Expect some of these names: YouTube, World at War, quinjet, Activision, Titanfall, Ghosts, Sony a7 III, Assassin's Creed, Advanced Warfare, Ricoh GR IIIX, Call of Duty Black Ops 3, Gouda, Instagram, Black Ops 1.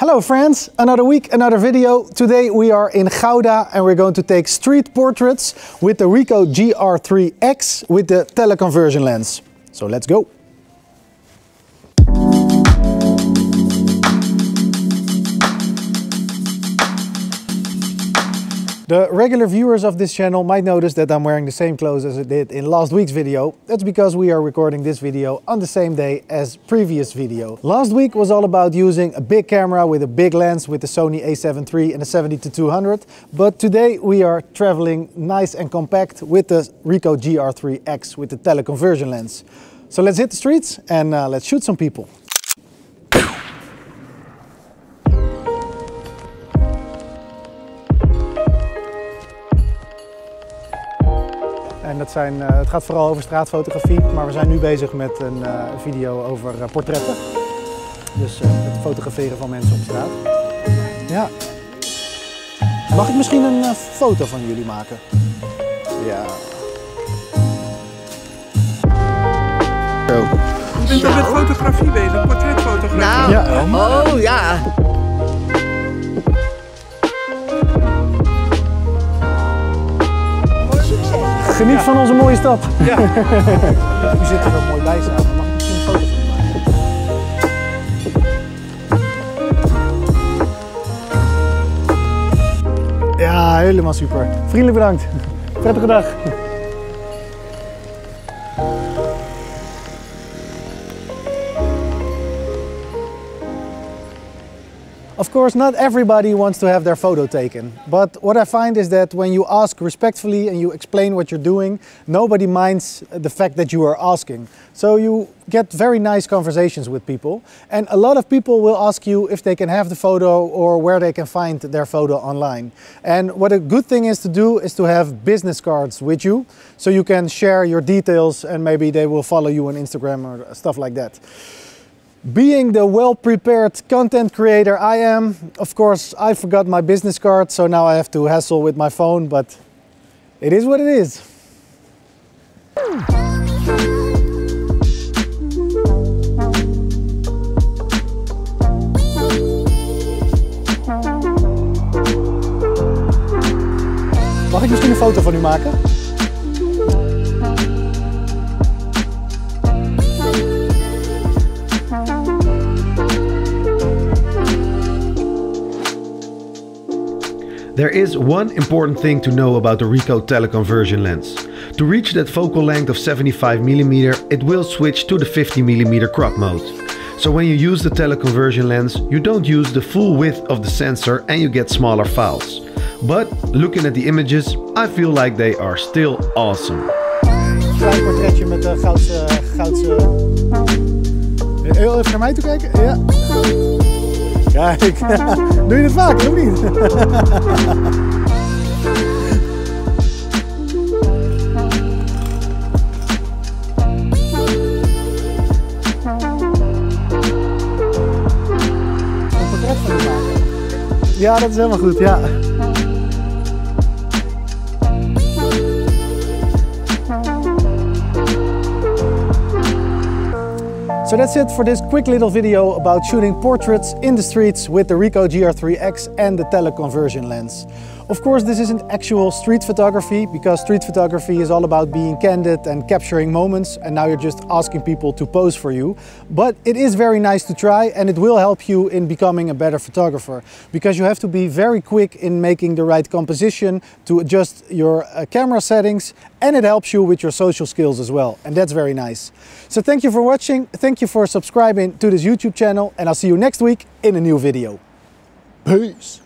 Hello friends, another week, another video. Today we are in Gouda and we're going to take street portraits with the Ricoh GR IIIX with the Tele Conversion lens. So let's go. The regular viewers of this channel might notice that I'm wearing the same clothes as I did in last week's video. That's because we are recording this video on the same day as previous video. Last week was all about using a big camera with a big lens with the Sony a7 III and the 70-200. But today we are traveling nice and compact with the Ricoh GR IIIX with the Tele Conversion lens. So let's hit the streets and let's shoot some people. En dat zijn, het gaat vooral over straatfotografie, maar we zijn nu bezig met een video over portretten. Dus het fotograferen van mensen op straat. Ja. Mag ik misschien een foto van jullie maken? Ja. Oh. Je bent toch met fotografie bezig, portretfotografie? Nou, ja. Oh ja. Geniet van onze mooie stad. Ja. U zit er wel mooi bij samen. Mag ik misschien een foto van maken? Ja, helemaal super. Vriendelijk bedankt. Prettige dag. Of course, not everybody wants to have their photo taken, but what I find is that when you ask respectfully and you explain what you're doing, nobody minds the fact that you are asking. So you get very nice conversations with people, and a lot of people will ask you if they can have the photo or where they can find their photo online. And what a good thing is to do is to have business cards with you, so you can share your details and maybe they will follow you on Instagram or stuff like that. Being the well-prepared content creator I am, of course, I forgot my business card, so now I have to hassle with my phone, but it is what it is. Mag ik misschien een foto van u maken? There is one important thing to know about the Ricoh Tele Conversion lens. To reach that focal length of 75mm, it will switch to the 50mm crop mode. So when you use the Tele Conversion lens, you don't use the full width of the sensor and you get smaller files. But looking at the images, I feel like they are still awesome. Klein portretje met de goudse... Heel even naar mij toe kijken. Ja. Kijk, doe je het vaak, of niet? Een portret van je maken. Ja, dat is helemaal goed, ja. So that's it for this quick little video about shooting portraits in the streets with the Ricoh GR IIIX and the Tele Conversion lens. Of course, this isn't actual street photography, because street photography is all about being candid and capturing moments, and now you're just asking people to pose for you. But it is very nice to try, and it will help you in becoming a better photographer, because you have to be very quick in making the right composition to adjust your camera settings, and it helps you with your social skills as well, and that's very nice. So thank you for watching, thank you for subscribing to this YouTube channel, and I'll see you next week in a new video. Peace!